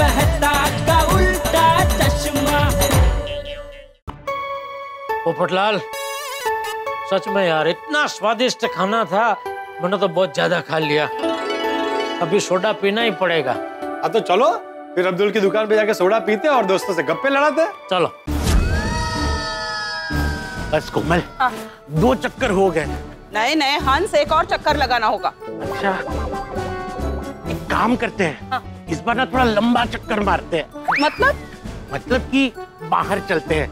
मेहता का उल्टा चश्मा। पोपटलाल, सच में यार इतना स्वादिष्ट खाना था, मैंने तो बहुत ज्यादा खा लिया। अभी सोडा पीना ही पड़ेगा। अब तो चलो फिर अब्दुल की दुकान पे जाके सोडा पीते और दोस्तों से गप्पे लड़ाते। चलो बस कोमल, दो चक्कर हो गए। नहीं नहीं हंस, एक और चक्कर लगाना होगा। अच्छा एक काम करते हैं, हाँ। इस बार ना थोड़ा लंबा चक्कर मारते हैं। मतलब कि बाहर चलते हैं,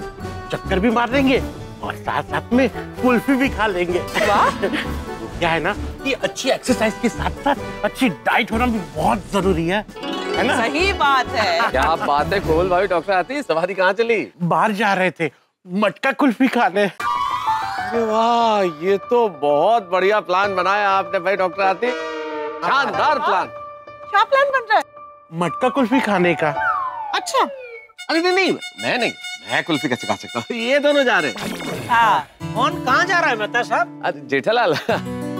चक्कर भी मार लेंगे और साथ साथ में कुल्फी भी खा लेंगे। वाह क्या है ना कि अच्छी एक्सरसाइज के साथ साथ अच्छी डाइट होना भी बहुत जरूरी है ना? सही बात है। क्या बात है कोमल भाई, डॉक्टर हाथी सवारी कहाँ चली? बाहर जा रहे थे मटका कुल्फी खाने। वाह ये तो बहुत बढ़िया प्लान बनाया आपने भाई डॉक्टर हाथी, शानदार प्लान। क्या प्लान बन रहा है? मटका कुल्फी खाने का। अच्छा अरे नहीं मैं कुल्फी कैसे खा सकता हूँ, ये दोनों जा रहे। कौन कहाँ जा रहा है मेहता साहब? अरे जेठालाल,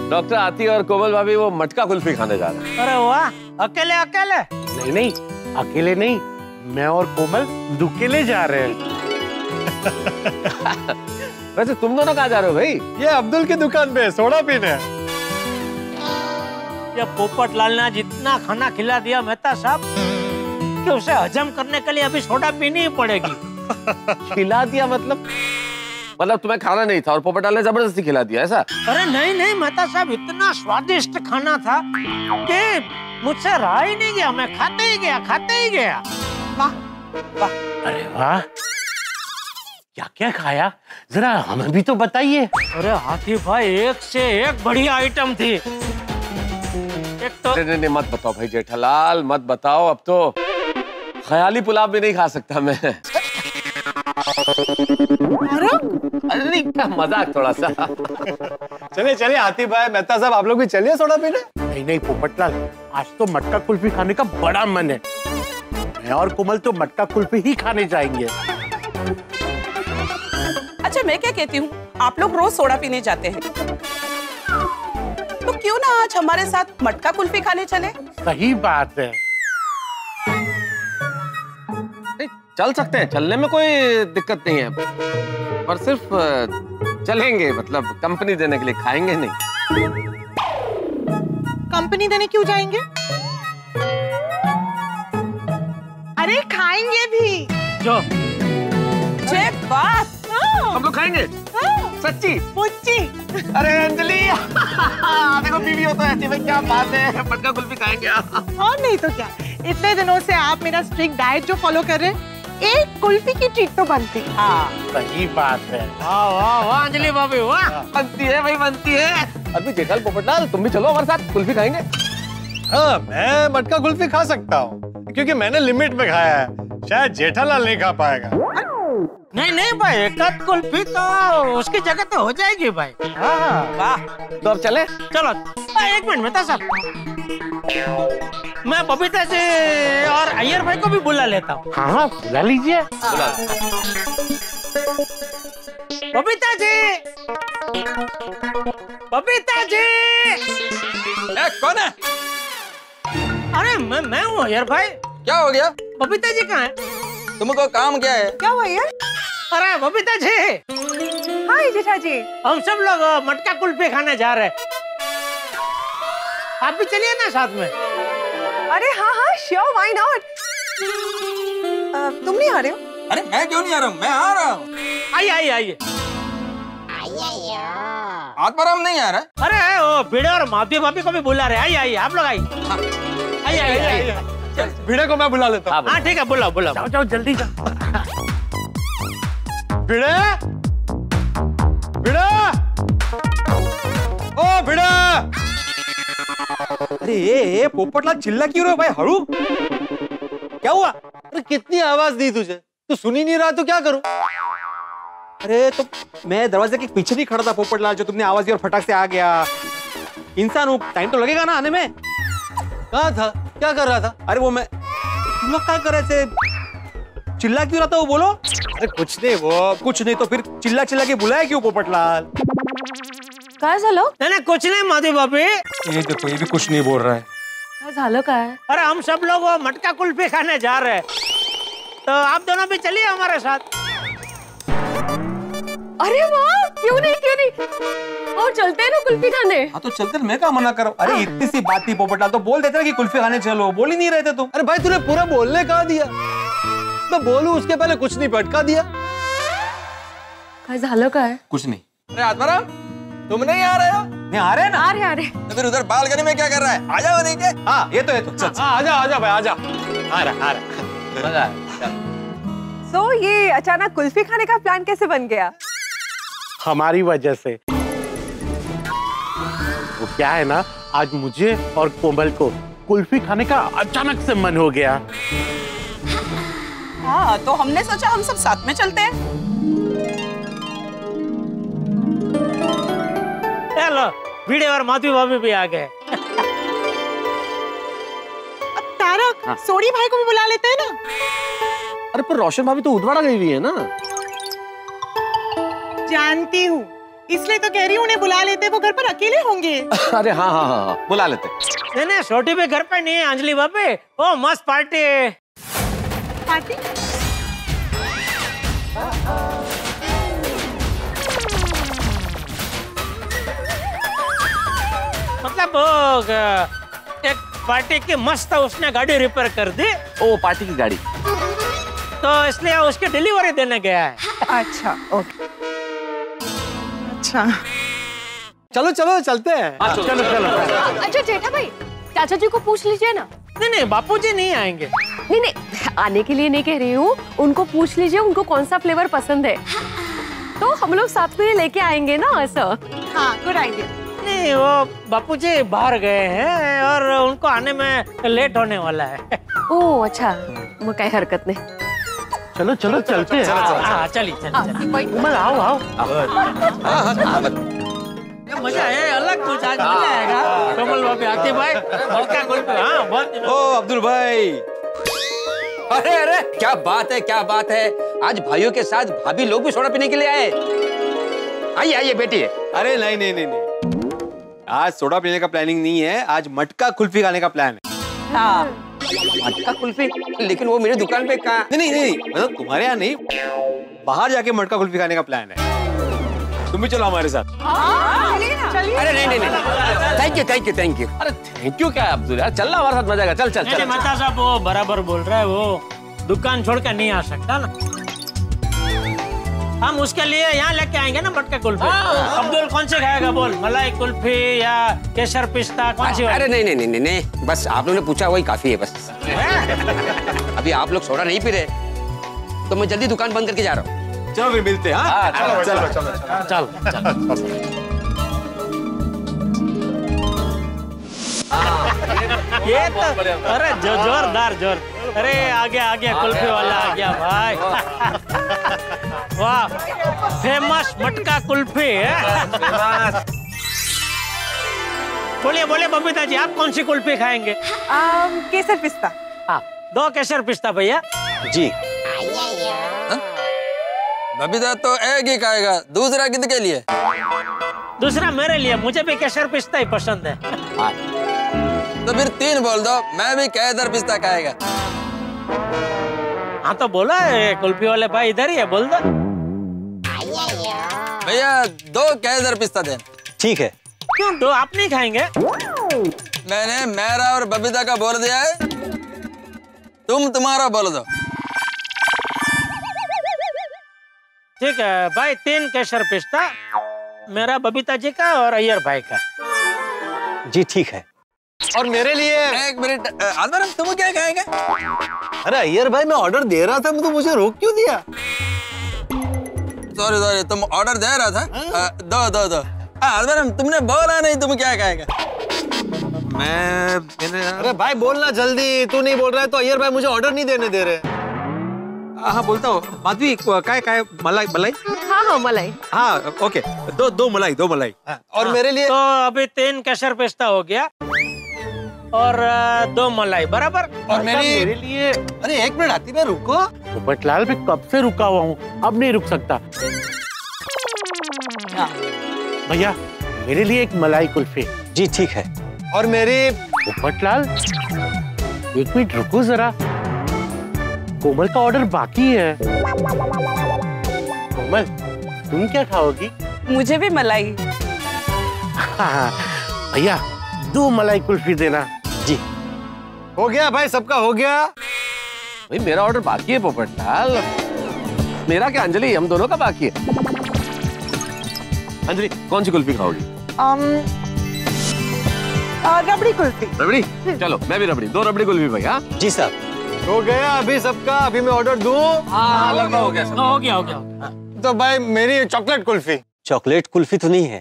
डॉक्टर हाथी और कोमल भाभी वो मटका कुल्फी खाने जा रहे हैं। अरे वाह, अकेले अकेले? नहीं नहीं अकेले नहीं, मैं और कोमल दुकेले जा रहे हैं। वैसे तुम दोनों कहाँ जा रहे हो भाई? ये अब्दुल की दुकान पे सोडा पीने। ये पोपटलाल ने आज इतना खाना खिला दिया मेहता साहब कि उसे हजम करने के लिए अभी सोडा पीनी ही पड़ेगी। खिला दिया मतलब तुम्हें खाना नहीं था और पोपटलाल ने जबरदस्ती खिला दिया ऐसा? अरे नहीं नहीं मेहता साहब, इतना स्वादिष्ट खाना था कि मुझसे रहा ही नहीं गया, मैं खाते ही गया। वाह वाह, अरे वाह क्या खाया जरा हमें भी तो बताइए। अरे हाथी भाई एक से एक बढ़िया आइटम थी। एक तो नहीं मत बताओ भाई जेठालाल, मत बताओ, अब तो ख्याली पुलाव भी नहीं खा सकता मैं। अरे नहीं मजाक थोड़ा सा। चलिए हाथी भाई, मेहता साहब आप लोग भी चलिए सोडा पीने। नहीं पोपटलाल, आज तो मटका कुल्फी खाने का बड़ा मन है, मैं और कोमल तो मटका कुल्फी ही खाने जाएंगे। अच्छा मैं क्या कहती हूँ, आप लोग रोज सोडा पीने जाते हैं तो क्यों ना आज हमारे साथ मटका कुल्फी खाने चले? सही बात है, चल सकते हैं, चलने में कोई दिक्कत नहीं है, पर सिर्फ चलेंगे मतलब कंपनी देने के लिए, खाएंगे नहीं। कंपनी देने क्यों जाएंगे? अरे खाएंगे भी। जो जे बात, हम लोग खाएंगे। सच्ची? पुच्ची। अरे अंजलि देखो बीवी हो तो ऐसी, भाई क्या बात है, मटका कुल्फी खाएंगे। और नहीं तो क्या, इतने दिनों से आप मेरा स्ट्रिक्ट डाइट जो फॉलो कर रहे हैं, एक कुल्फी की ट्रीट तो बनती। हाँ सही बात है। वाह वाह वाह अंजलि भाभी, वाह बनती है भाई बनती है। अभी जेठालाल पोपटलाल तुम भी चलो हमारे साथ, कुल्फी खाएंगे। हाँ मैं मटका कुल्फी खा सकता हूँ क्योंकि मैंने लिमिट में खाया है, शायद जेठालाल नहीं खा पाएगा। नहीं नहीं भाई एक आध कुल्फी तो उसकी जगह तो हो जाएगी भाई। वाह तो अब चले? चलो। एक मिनट मेहता साहब, मैं बबीता जी और अय्यर भाई को भी बुला लेता हूँ। हाँ बुला लीजिए। बबीता जी, बबीता जी। कौन है? अरे मैं हूँ अय्यर भाई। क्या हो गया? बबीता जी कहाँ है? तुमको काम क्या है? क्या हुआ यार? अरे बबीता जी। हाय जेठा जी, हम सब लोग मटका कुल्फी खाने जा रहे हैं, आप भी चलिए ना साथ में। अरे हाँ हाँ श्योर, व्हाई नॉट। तुम नहीं आ रहे हो? अरे मैं क्यों नहीं आ रहा हूँ, मैं आ रहा हूँ। आइए आइए आइए। आत्माराम नहीं आ रहा? अरे वो भिड़े और माफी भाभी को भी बुला रहे, आइए आइए आप लोग आइए। भिड़े को मैं बुला लेता हूँ। हाँ ठीक है बुलाओ बुलाओ। जाओ जाओ जल्दी जाओ। भिड़े भिड़े, ओ भिड़े। अरे ये पोपटलाल चिल्ला क्यों रहे हो भाई? हरू क्या हुआ? अरे कितनी आवाज दी तुझे, तू सुन ही नहीं रहा तो क्या करूं? अरे तो मैं दरवाजे के पीछे नहीं खड़ा था पोपटलाल, जो तुमने आवाज दी और फटाक से आ गया। इंसान हूँ, टाइम तो लगेगा ना आने में। कहाँ था, क्या कर रहा था? अरे वो मैं, तुम लोग क्या कर रहे थे, चिल्ला क्यों रहा था वो बोलो? अरे कुछ नहीं, वो कुछ नहीं तो फिर चिल्ला चिल्ला के बुलाया क्यों पोपटलाल? क्या चलो? नहीं कुछ नहीं माधवी बाबी। ये देखो ये भी कुछ नहीं बोल रहा है। झालो का है? अरे हम सब लोग वो मटका कुल्फी खाने जा रहे हैं, तो आप दोनों भी चलिए हमारे साथ। अरे वाह, क्यों नहीं क्यों नहीं, और चलते हैं ना कुल्फी खाने। हाँ तो चलते, मैं क्या मना करो। अरे इतनी सी बात थी पोपटलाल, तो बोल देते ना कि कुल्फी खाने चलो, बोल ही नहीं रहे थे तुम। अरे भाई तूने पूरा बोलने कहा दिया, तो बोलू उसके पहले कुछ नहीं, पटका दिया। झालो का है? कुछ नहीं। अरे आत्माराम तुम नहीं आ रहे हो? नहीं आ रहे ना? आ रहे तो फिर उधर बालकनी में क्या कर रहा है? आ जाओ नीचे। हाँ ये तो चल आ जा भाई आ जा। आ रहा मजा है। So, ये अचानक कुल्फी खाने का प्लान कैसे बन गया? हमारी वजह से। वो क्या है ना, आज मुझे और कोमल को कुल्फी खाने का अचानक से मन हो गया। हाँ तो हमने सोचा हम सब साथ में चलते हैं। भीड़े और माधवी भाभी भी आ गए। अब तारक हाँ। सोडी भाई को भी बुला लेते हैं ना। अरे पर रोशन भाभी तो उदवाड़ा गई हुई है ना। जानती हूँ, इसलिए तो कह रही हूँ उन्हें बुला लेते, वो घर पर अकेले होंगे। अरे हाँ बुला लेते। नहीं छोटी भी घर पर नहीं है अंजलि भाभी, वो मस्त पार्टी है। पार्टी? मतलब एक पार्टी की मस्त उसने गाड़ी रिपेयर कर दी। ओ पार्टी की गाड़ी, तो इसलिए उसकी डिलीवरी देने गया है। अच्छा ओके, अच्छा चलो चलते हैं। चलो। अच्छा जेठा भाई चाचा जी को पूछ लीजिए ना। नहीं बापूजी नहीं आएंगे। नहीं आने के लिए नहीं कह रही हूँ, उनको पूछ लीजिए उनको कौन सा फ्लेवर पसंद है, तो हम लोग साथ में लेके आएंगे ना। ऐसा हाँ गुड आइडिया। नहीं वो बापूजी बाहर गए हैं और उनको आने में लेट होने वाला है। ओह अच्छा, वो कहीं हरकत नहीं। चलो चलते हैं। चलिए आओ मजा है, अलग कुछ आज मजा आएगा। कमल भाभी आती भाई अब्दुल भाई। अरे क्या बात है, आज भाइयों के साथ भाभी लोग भी सोडा पीने के लिए आए। आइए बेटी। अरे नहीं आज सोडा पीने का प्लानिंग नहीं है, आज मटका कुल्फी खाने का प्लान है। हाँ मटका कुल्फी, लेकिन वो मेरी दुकान पे कहाँ? नहीं मतलब तुम्हारे यहाँ नहीं, बाहर जाके मटका कुल्फी खाने का प्लान है। तुम भी चलो हमारे साथ। चलिए। अरे नहीं थैंक यू। अरे थैंक यू क्या है अब्दुल, यार चलना हमारे साथ, मजा आएगा। चल माता साहब वो बराबर बोल रहा है, वो दुकान छोड़ कर नहीं आ सकता ना, हम उसके लिए यहाँ लेके आएंगे ना मटका कुल्फी। अब्दुल कौन से खाएगा बोल, मलाई कुल्फी या केसर पिस्ता कौन सी? अरे नहीं बस आप लोगों ने पूछा वही काफी है बस। अभी आप लोग सोडा नहीं पी रहे तो मैं जल्दी दुकान बंद करके जा रहा हूँ। चलो फिर मिलते हैं। चलो ये तो अरे जोरदार। अरे आ गया कुल्फी वाला भाई। वाह फेमस मटका कुल्फी है। बोलिए बबीता जी, आप कौन सी कुल्फी खाएंगे? केसर पिस्ता। हाँ 2 केसर पिस्ता भैया जी। बबीता तो एक ही खाएगा, दूसरा किसके लिए? दूसरा मेरे लिए, मुझे भी केसर पिस्ता ही पसंद है। तो फिर 3 बोल दो, मैं भी केसर पिस्ता खाएगा। हाँ तो बोला है, कुल्फी वाले भाई इधर ही है, बोल दो भैया 2 केसर पिस्ता दे। ठीक है। क्यों 2 आप नहीं खाएंगे? मैंने मेरा और बबीता का बोल दिया है, तुम तुम्हारा बोल दो। ठीक है भाई 3 केसर पिस्ता, मेरा बबीता जी का और अय्यर भाई का। जी ठीक है। और मेरे लिए एक मिनट आत्माराम, तुम क्या खाएंगे? अरे अय्यर भाई मैं ऑर्डर दे रहा था, तो मुझे रोक क्यों दिया? सॉरी तुम ऑर्डर दे रहा था। दो आत्माराम तुमने बोला नहीं तुम क्या खाएंगे। अरे भाई बोलना जल्दी, तू नहीं बोल रहा है तो अय्यर भाई मुझे ऑर्डर नहीं देने दे रहे। हाँ बोलता हूँ माधवी, काय मलाई? हाँ मलाई। हाँ ओके 2 मलाई। और मेरे लिए तो अभी 3 केसर पिस्ता हो गया और 2 मलाई बराबर। और मेरे लिए अरे एक मिनट आती मैं रुको। पोपटलाल मैं कब से रुका हुआ हूँ, अब नहीं रुक सकता। भैया मेरे लिए एक मलाई कुल्फी। जी ठीक है। और मेरे पोपटलाल एक मिनट रुको जरा, कोमल का ऑर्डर बाकी है। कोमल, तुम क्या खाओगी? मुझे भी मलाई। भैया 2 मलाई कुल्फी देना। जी हो गया भाई, सबका हो गया। भाई मेरा ऑर्डर बाकी है पोपटलाल। मेरा क्या अंजलि, हम दोनों का बाकी है। अंजलि कौन सी कुल्फी खाओगी? रबड़ी कुल्फी। रबड़ी? चलो मैं भी रबड़ी, 2 रबड़ी कुल्फी भाई। हाँ जी सर, हो गया अभी सबका। अभी मैं ऑर्डर दूं? हाँ लगभग हो गया, हो गया। तो भाई मेरी चॉकलेट कुल्फी। चॉकलेट कुल्फी तो नहीं है,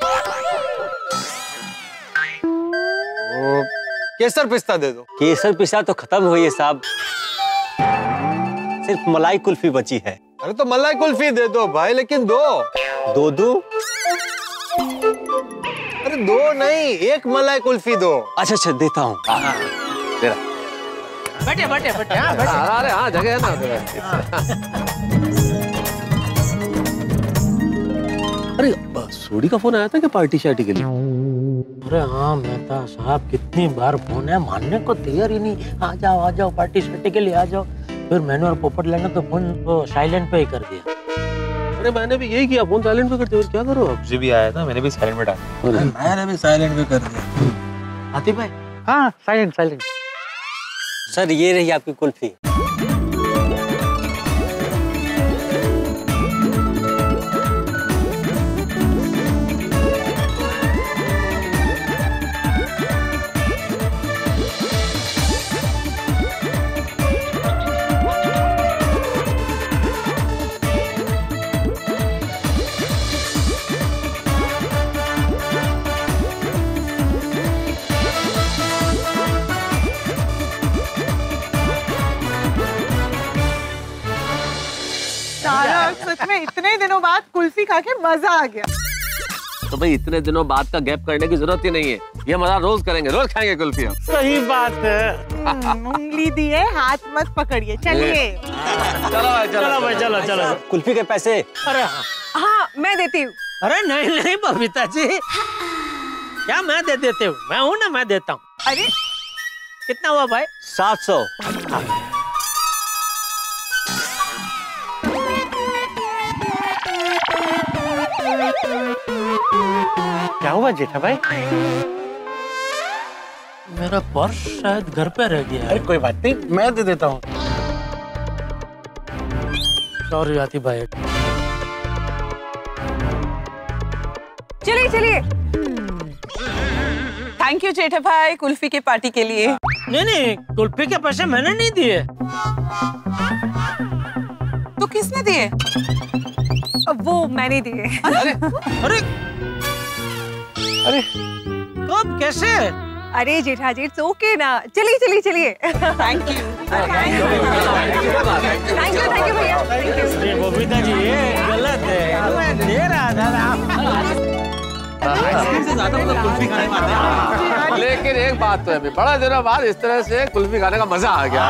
केसर पिस्ता दे दो। केसर पिस्ता तो खत्म हुई है साहब, सिर्फ मलाई कुल्फी बची है। अरे तो मलाई कुल्फी दे दो भाई, लेकिन दो। अरे 2 नहीं, 1 मलाई कुल्फी दो। अच्छा देता हूँ। बटे अरे हाँ जगह है ना। अरे सोडी का फोन आया था क्या पार्टी शार्टी के लिए? अरे हाँ मेहता साहब, कितनी बार फोन है, मानने को तैयार ही नहीं। आ जाओ पार्टी शार्टी के लिए आ जाओ। फिर मैंने और पोपटलाल ने तो फोन साइलेंट पे ही कर दिया। अरे मैंने भी यही किया, फोन साइलेंट पे करते हो। क्या करो, अब जी भी आया था, मैंने भी साइलेंट पे डाल दिया। मैंने भी साइलेंट पे कर दिया। हाथी भाई हाँ साइलेंट। सर ये रही आपकी कुल्फी। इतने दिनों बाद कुल्फी खा के मजा आ गया। तो भाई इतने दिनों बाद का गैप करने की जरूरत ही नहीं है, ये मजा रोज खाएंगे कुल्फी। सही बात है। उंगली दी है, हाथ मत पकड़िए। चलिए चलो भाई। कुल्फी के पैसे? अरे हाँ मैं देती हूँ। अरे नहीं बबीता जी, क्या मैं दे देती हूँ? मैं हूँ ना, मैं देता हूँ। अरे कितना हुआ भाई? 700। क्या हुआ जेठा भाई? मेरा पर्स शायद घर पे रह गया। अरे कोई बात नहीं, मैं दे देता हूँ। सॉरी आती भाई। चलिए। थैंक यू जेठा भाई कुल्फी की पार्टी के लिए। नहीं कुल्फी के पैसे मैंने नहीं दिए। तो किसने दिए? वो मैंने दिए। अरे कब कैसे? अरे जेठा जी इट्स ओके ना। चलिए। थैंक यू भैया। बबीता जी ये गलत है, मैं दे रहा था। लेकिन एक बात तो है, बड़ा देर बाद इस तरह से कुल्फी खाने का मजा आ गया।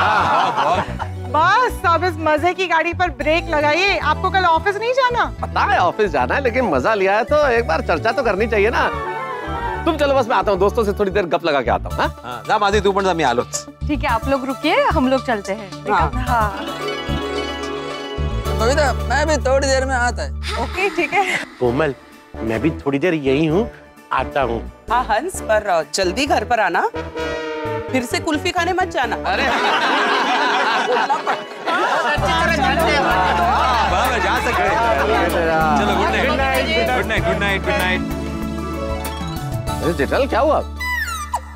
बस अब इस मजे की गाड़ी पर ब्रेक लगाइए। आपको कल ऑफिस नहीं जाना? पता है ऑफिस जाना है, लेकिन मजा लिया है तो एक बार चर्चा तो करनी चाहिए ना। तुम चलो बस मैं आता हूँ, दोस्तों से थोड़ी देर गप लगा के आता हूँ। हाँ जा माधी, तू पण जा, मैं आलो। ठीक है आप लोग रुकिए, हम लोग चलते हैं। हाँ। बबीता मैं भी थोड़ी देर में आता है। ओके ठीक है। कोमल मैं भी थोड़ी देर यही हूँ, आता हूँ। हाँ हंस, पर जल्दी घर पर आना, फिर से कुल्फी खाने मत जाना। अरे जा सकते हैं। चलो गुड नाइट। अरे जेठल क्या हुआ?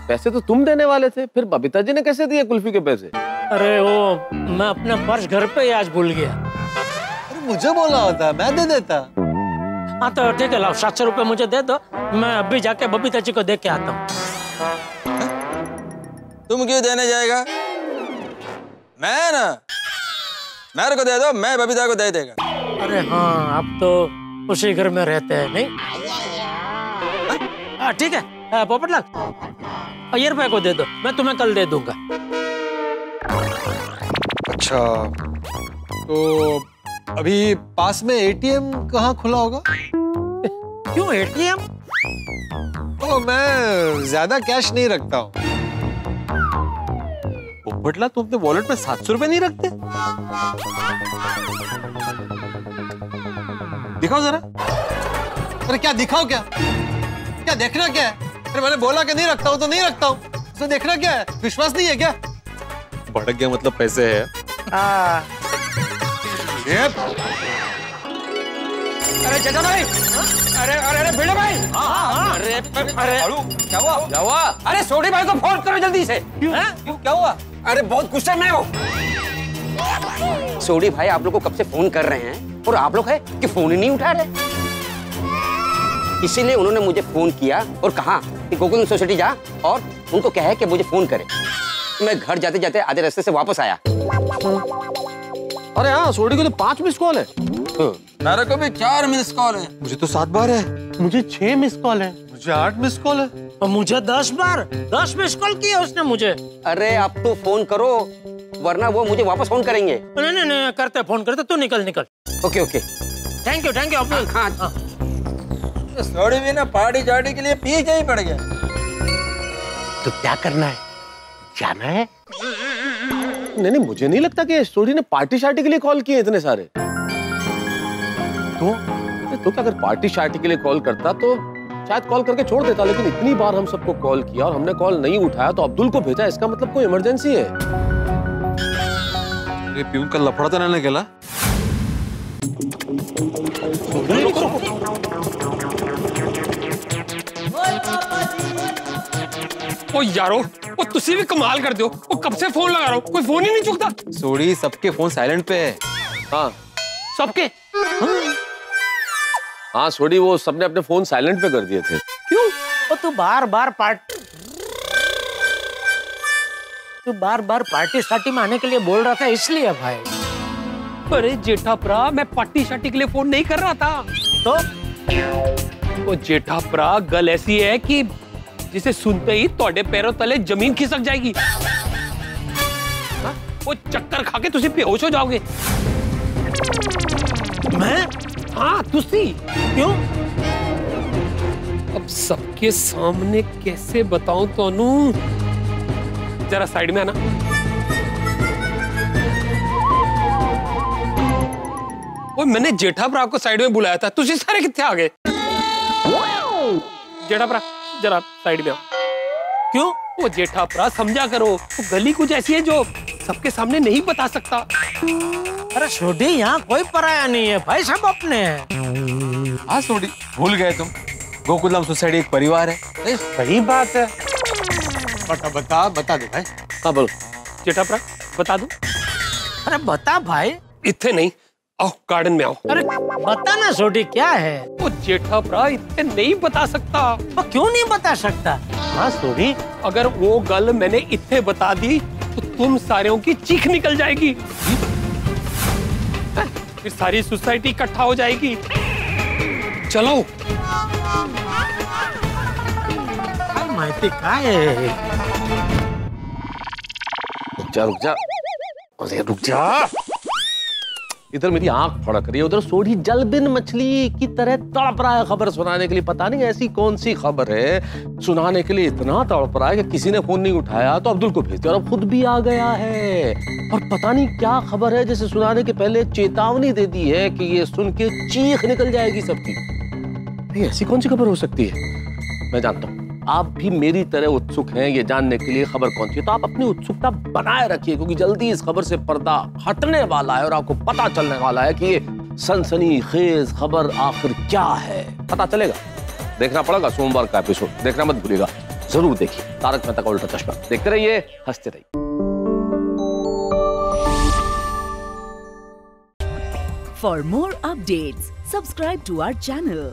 पैसे तो तुम देने वाले थे, फिर बबीता जी ने कैसे दिए कुल्फी के पैसे? अरे वो मैं अपना पर्स घर पे ही आज भूल गया। अरे मुझे बोला होता मैं दे देता। हाँ तो ठीक है, लाओ 700 रुपये मुझे दे दो, मैं अभी जाके बबीता जी को दे के आता हूँ। तुम क्यों देने जाएगा? मैं ना, मेरे को दे दो, मैं बबीता को दे देगा। अरे हाँ आप तो उसी घर में रहते हैं नहीं? हाँ ठीक है पोपटलाल, ये रुपये को दे दो, मैं तुम्हें कल दे दूंगा। अच्छा तो अभी पास में एटीएम कहाँ खुला होगा? क्यों एटीएम? तो मैं ज्यादा कैश नहीं रखता हूँ। पोपटलाल, तुम अपने वॉलेट में 700 रुपए नहीं रखते? दिखाओ जरा। अरे क्या दिखाओ, क्या देखना क्या है? अरे मैंने बोला कि नहीं रखता हूँ तो नहीं रखता हूँ, उसमें देखना क्या है? विश्वास नहीं है क्या? भड़क गया मतलब पैसे है। अरे जटा भाई, अरे अरे अरे भिड़े भाई, अरे अरे क्या हुआ? क्या हुआ? अरे सोढ़ी भाई को फोन करो जल्दी से। क्यों क्या हुआ? अरे बहुत गुस्से में हो। सोढ़ी भाई आप लोग को कब से फोन कर रहे हैं और आप लोग है कि फोन ही नहीं उठा रहे, इसीलिए उन्होंने मुझे फोन किया और कहा कि गोकुल सोसाइटी जा और उनको कहे कि मुझे फोन करे। मैं घर जाते जाते आधे रास्ते से वापस आया। अरे हाँ, सोढ़ी को तो 5 मिस कॉल है, तारक को भी 4 मिस कॉल है, मुझे तो 7 बार है, मुझे 6 मिस कॉल है, मुझे 8 मिस कॉल है और मुझे 10 बार 10 मिस कॉल किया उसने मुझे। अरे आप तो फोन करो वरना वो मुझे वापस फोन करेंगे। नहीं नहीं नहीं करते, फोन करते, तू निकल निकल। Okay okay, thank you thank you. Sodhi भी ना पहाड़ी जाड़ी के लिए पीछे ही पड़ गया। तो क्या करना है, जाना है? नहीं नहीं मुझे नहीं लगता कि सोढ़ी ने पार्टी शार्टी के लिए कॉल किए इतने सारे। तो अगर पार्टी शार्टी के लिए कॉल करता तो शायद कॉल करके छोड़ देता, लेकिन इतनी बार हम सबको कॉल किया और हमने कॉल नहीं उठाया तो अब्दुल को भेजा, इसका मतलब कोई इमरजेंसी है। ये प्यून का लफड़ा तो नहीं निकला? ओ यारो, ओ तुसी भी कमाल कर दो, ओ कब से फोन लगा रहा हूँ कोई फोन ही नहीं चुकता। सोढ़ी सबके फोन साइलेंट पे है। हाँ सबके? हाँ सोढ़ी वो सबने अपने फोन साइलेंट पे कर दिए थे। क्यों? और तू बार बार पार्टी शार्टी में आने के लिए बोल रहा था इसलिए भाई। अरे जेठाप्रा मैं पार्टी शार्टी के लिए फोन नहीं कर रहा था। तो वो जेठाप्रा गल ऐसी है कि जिसे सुनते ही तोड़े पैरों तले जमीन खिसक जाएगी। वो चक्कर खा के तुसी बेहोश हो जाओगे। मैं? हाँ तुसी। क्यों? अब सबके सामने कैसे बताऊं तोनू? जरा साइड में आना। वो मैंने जेठाप्रा को साइड में बुलाया था, तुसी सारे कितने आ गए? जेठाप्रा जरा साइड में आओ। क्यों? वो जेठाप्रा समझा करो, वो गली कुछ ऐसी है जो सबके सामने नहीं बता सकता। अरे सोढ़ी यहाँ कोई पराया नहीं है भाई, सब अपने हैं। हाँ सोढ़ी भूल गए तुम, गोकुलधाम सोसाइटी एक परिवार है। सही बात है, बता बता बता दे भाई। हाँ बोलो जेठाप्रा बता दूं? अरे बता भाई। इतने नहीं, आओ गार्डन में आओ। अरे बता ना सोढ़ी क्या है। वो जेठाप्रा इतने नहीं बता सकता। तो क्यों नहीं बता सकता? हाँ सोढ़ी अगर वो गल मैंने इतने बता दी तो तुम सारों की चीख निकल जाएगी, फिर सारी सोसाइटी इकट्ठा हो जाएगी। चलो मायती का है। रुक जा इधर मेरी आंख फड़क रही है, उधर सोढ़ी जलबिन मछली की तरह तड़प रहा है खबर सुनाने के लिए। पता नहीं ऐसी कौन सी खबर है सुनाने के लिए इतना तड़प रहा है कि किसी ने फोन नहीं उठाया तो अब्दुल को भेज दिया और खुद भी आ गया है। और पता नहीं क्या खबर है जिसे सुनाने के पहले चेतावनी दे दी है कि ये सुन के चीख निकल जाएगी सबकी। ऐसी कौन सी खबर हो सकती है? मैं जानता हूँ आप भी मेरी तरह उत्सुक हैं ये जानने के लिए खबर कौन सी है, तो आप अपनी उत्सुकता बनाए रखिए क्योंकि जल्दी इस खबर से पर्दा हटने वाला है और आपको पता चलने वाला है कि ये सनसनीखेज खबर आखिर क्या है। पता चलेगा, देखना पड़ेगा। सोमवार का एपिसोड देखना मत भूलिएगा, जरूर देखिए। तारक मेहता का उल्टा चश्मा देखते रहिए, हंसते रहिए। For more updates subscribe to our channel.